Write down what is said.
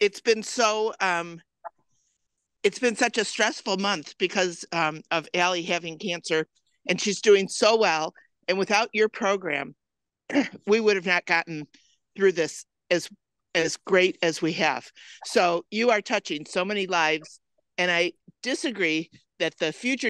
it's been so, it's been such a stressful month because of Allie having cancer, and she's doing so well. And without your program, we would have not gotten through this as great as we have. So you are touching so many lives, and I disagree that the future